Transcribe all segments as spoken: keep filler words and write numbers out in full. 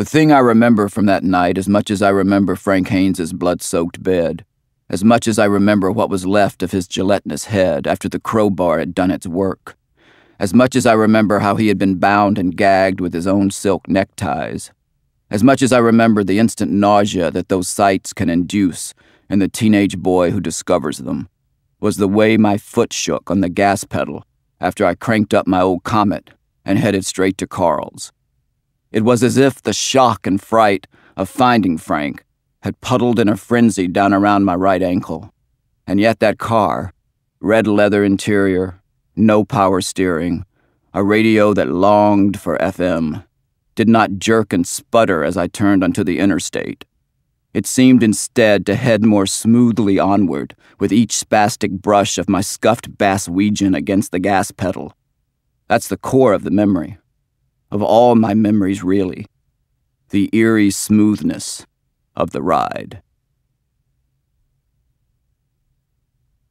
The thing I remember from that night, as much as I remember Frank Hains' blood-soaked bed, as much as I remember what was left of his gelatinous head after the crowbar had done its work, as much as I remember how he had been bound and gagged with his own silk neckties, as much as I remember the instant nausea that those sights can induce in the teenage boy who discovers them, was the way my foot shook on the gas pedal after I cranked up my old Comet and headed straight to Carl's. It was as if the shock and fright of finding Frank had puddled in a frenzy down around my right ankle. And yet that car, red leather interior, no power steering, a radio that longed for F M, did not jerk and sputter as I turned onto the interstate. It seemed instead to head more smoothly onward with each spastic brush of my scuffed Bass Weejun against the gas pedal. That's the core of the memory, of all my memories really, the eerie smoothness of the ride.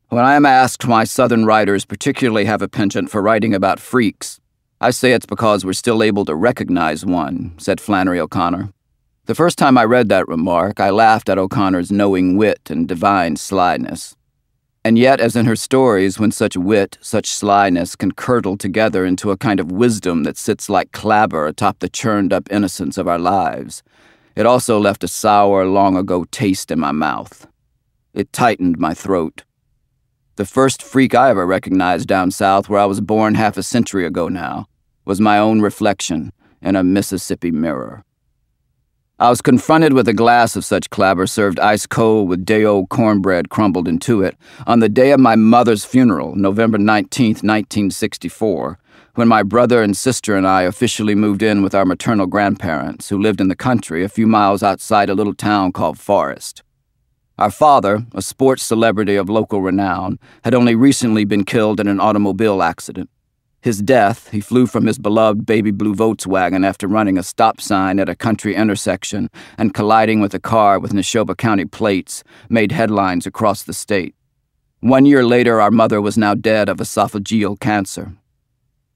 When I am asked why Southern writers particularly have a penchant for writing about freaks, I say it's because we're still able to recognize one, said Flannery O'Connor. The first time I read that remark, I laughed at O'Connor's knowing wit and divine slyness. And yet, as in her stories, when such wit, such slyness can curdle together into a kind of wisdom that sits like clabber atop the churned-up innocence of our lives, it also left a sour, long-ago taste in my mouth. It tightened my throat. The first freak I ever recognized down south, where I was born half a century ago now, was my own reflection in a Mississippi mirror. I was confronted with a glass of such clabber served ice cold with day-old cornbread crumbled into it on the day of my mother's funeral, November nineteenth, nineteen sixty-four, when my brother and sister and I officially moved in with our maternal grandparents, who lived in the country a few miles outside a little town called Forest. Our father, a sports celebrity of local renown, had only recently been killed in an automobile accident. His death, he flew from his beloved baby blue Volkswagen after running a stop sign at a country intersection and colliding with a car with Neshoba County plates, made headlines across the state. One year later, our mother was now dead of esophageal cancer.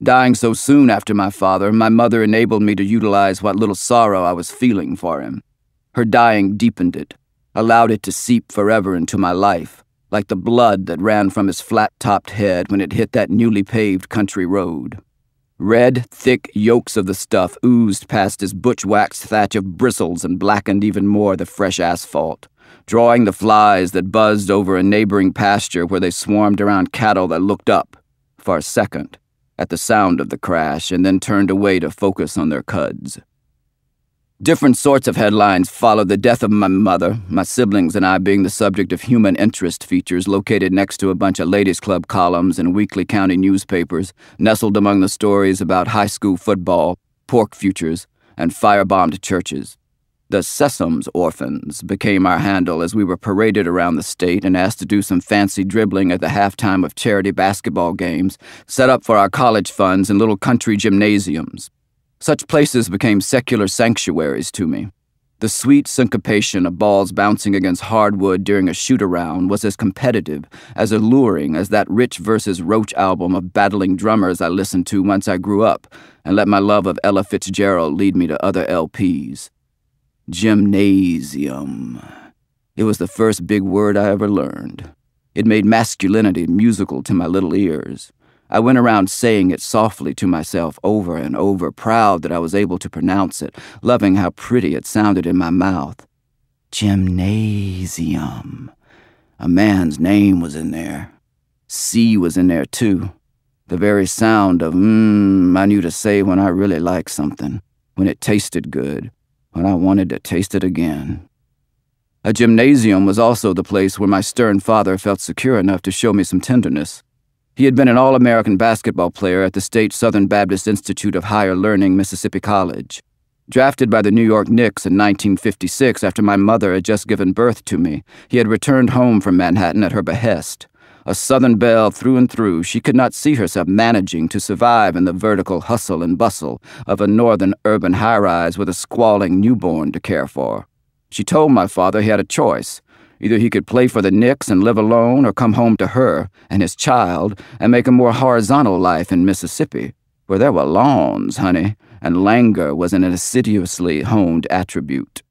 Dying so soon after my father, my mother enabled me to utilize what little sorrow I was feeling for him. Her dying deepened it, allowed it to seep forever into my life, like the blood that ran from his flat-topped head when it hit that newly paved country road. Red, thick yolks of the stuff oozed past his butch-waxed thatch of bristles and blackened even more the fresh asphalt, drawing the flies that buzzed over a neighboring pasture where they swarmed around cattle that looked up, for a second, at the sound of the crash and then turned away to focus on their cuds. Different sorts of headlines followed the death of my mother, my siblings and I being the subject of human interest features located next to a bunch of ladies' club columns and weekly county newspapers, nestled among the stories about high school football, pork futures, and firebombed churches. The Sessums orphans became our handle as we were paraded around the state and asked to do some fancy dribbling at the halftime of charity basketball games set up for our college funds in little country gymnasiums. Such places became secular sanctuaries to me. The sweet syncopation of balls bouncing against hardwood during a shoot-around was as competitive, as alluring as that Rich versus. Roach album of battling drummers I listened to once I grew up and let my love of Ella Fitzgerald lead me to other L Ps. Gymnasium. It was the first big word I ever learned. It made masculinity musical to my little ears. I went around saying it softly to myself over and over, proud that I was able to pronounce it, loving how pretty it sounded in my mouth. Gymnasium. A man's name was in there. C was in there, too. The very sound of mmm I knew to say when I really liked something, when it tasted good, when I wanted to taste it again. A gymnasium was also the place where my stern father felt secure enough to show me some tenderness. He had been an All-American basketball player at the state Southern Baptist Institute of Higher Learning, Mississippi College. Drafted by the New York Knicks in nineteen fifty-six after my mother had just given birth to me, he had returned home from Manhattan at her behest. A Southern belle through and through, she could not see herself managing to survive in the vertical hustle and bustle of a northern urban high-rise with a squalling newborn to care for. She told my father he had a choice. Either he could play for the Knicks and live alone or come home to her and his child and make a more horizontal life in Mississippi, where there were lawns, honey, and languor was an assiduously honed attribute.